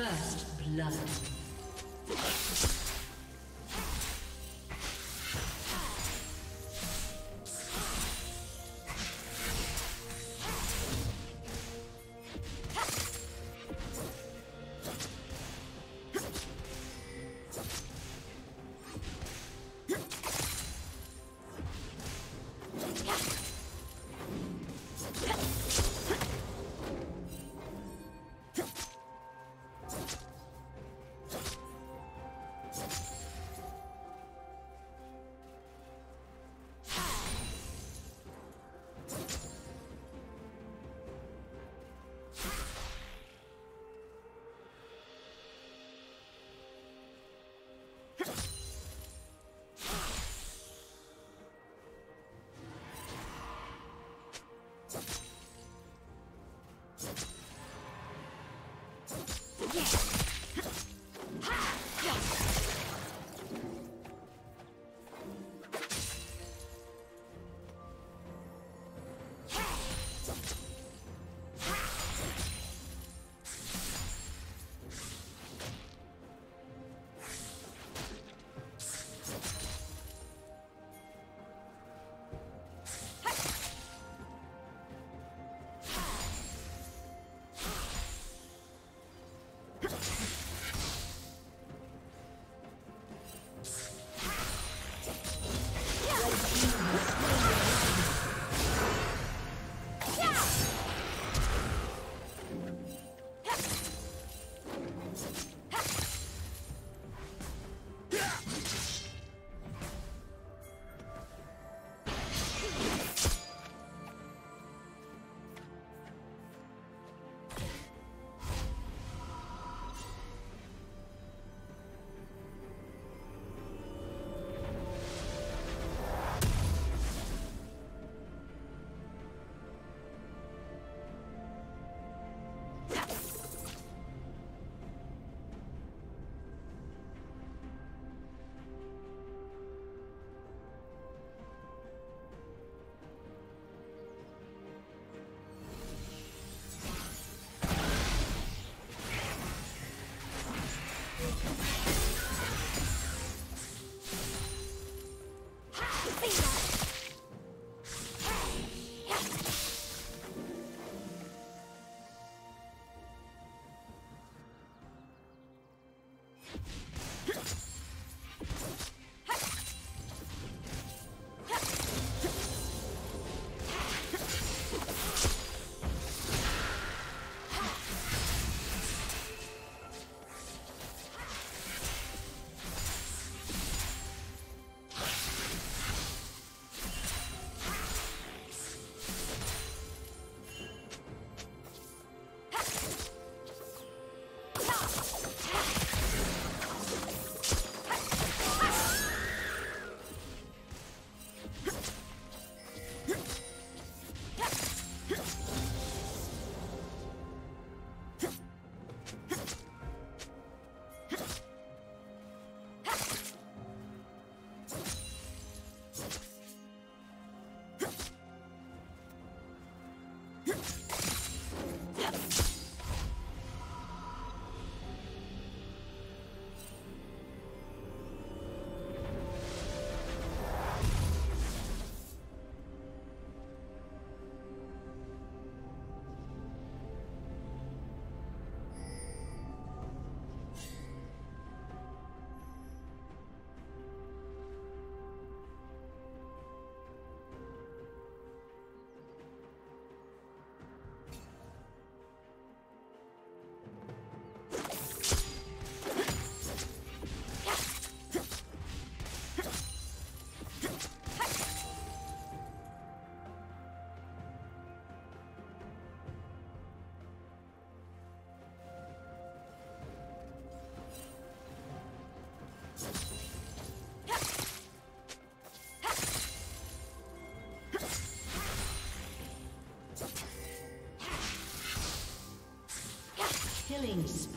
First blood. Killing spree.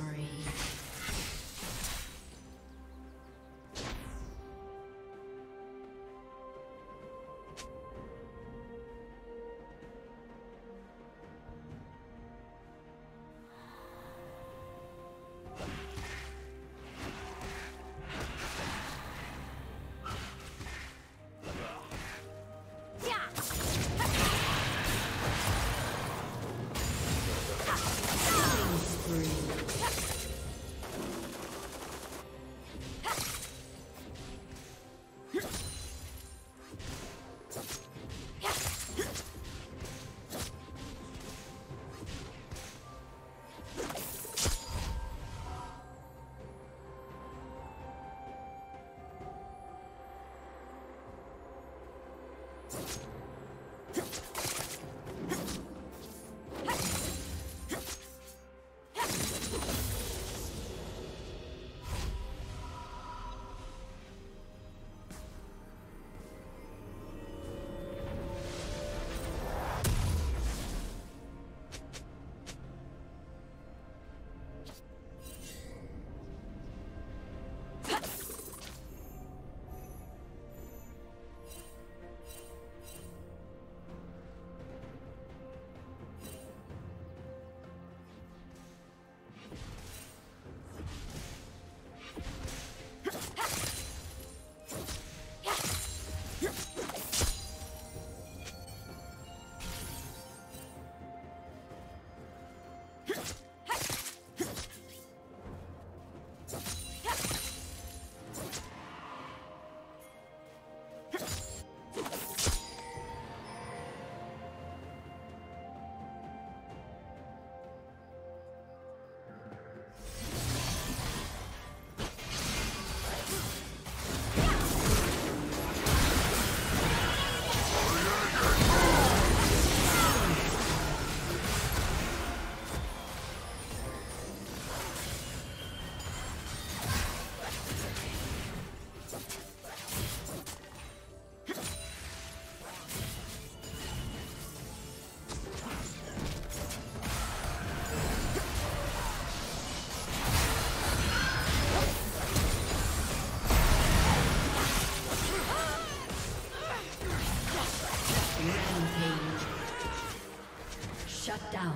Shut down.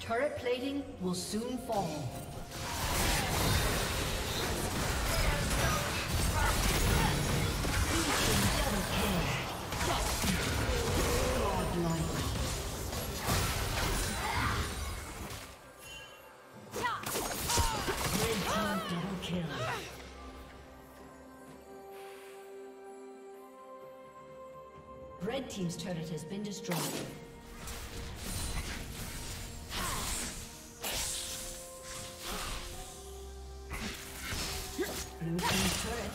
Turret plating will soon fall. Red team's turret has been destroyed.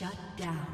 Shut down.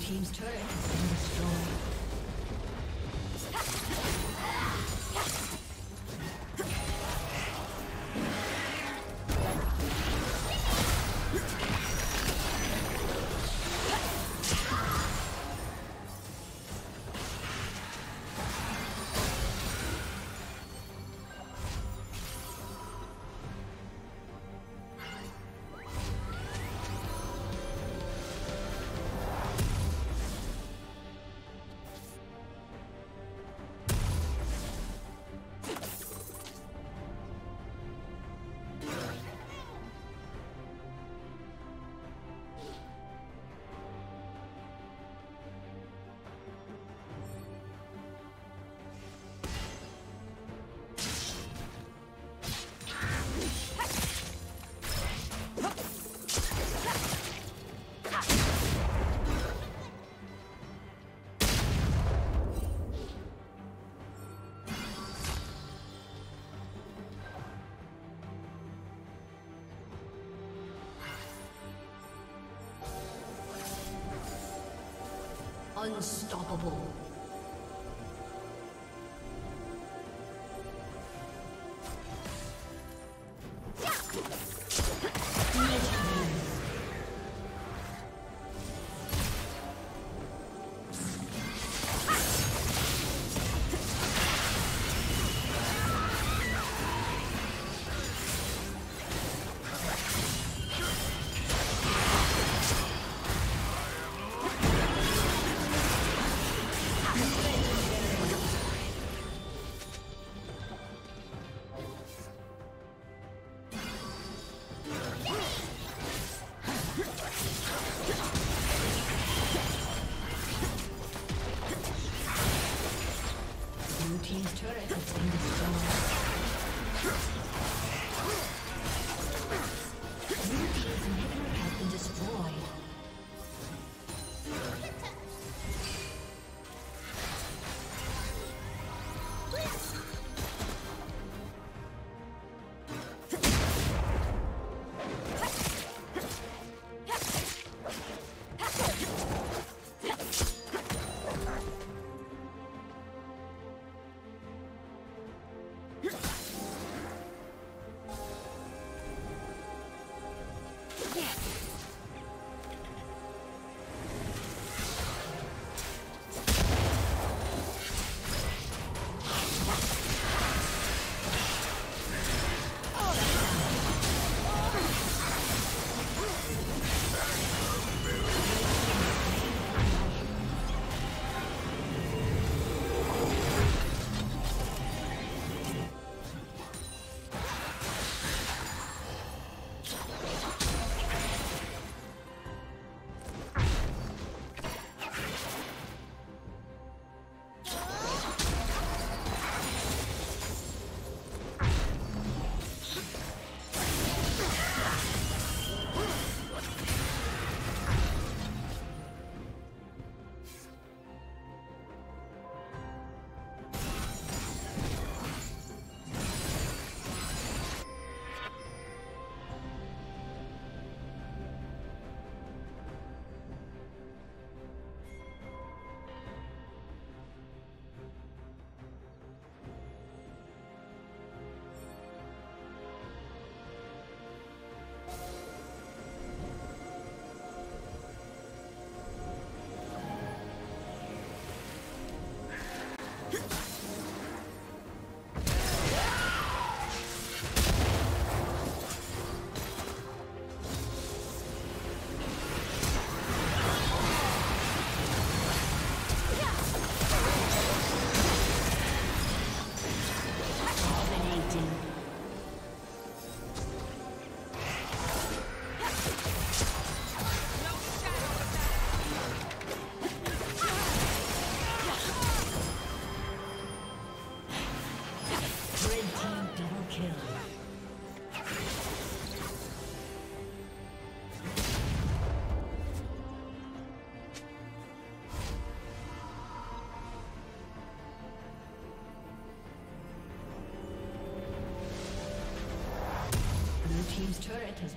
Team's turret has been destroyed. Unstoppable.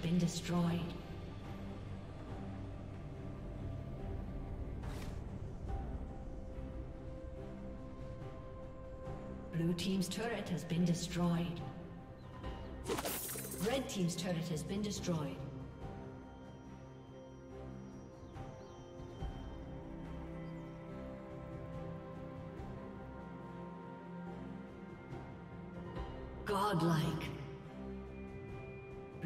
has been destroyed. Blue team's turret has been destroyed. Red team's turret has been destroyed. Godlike.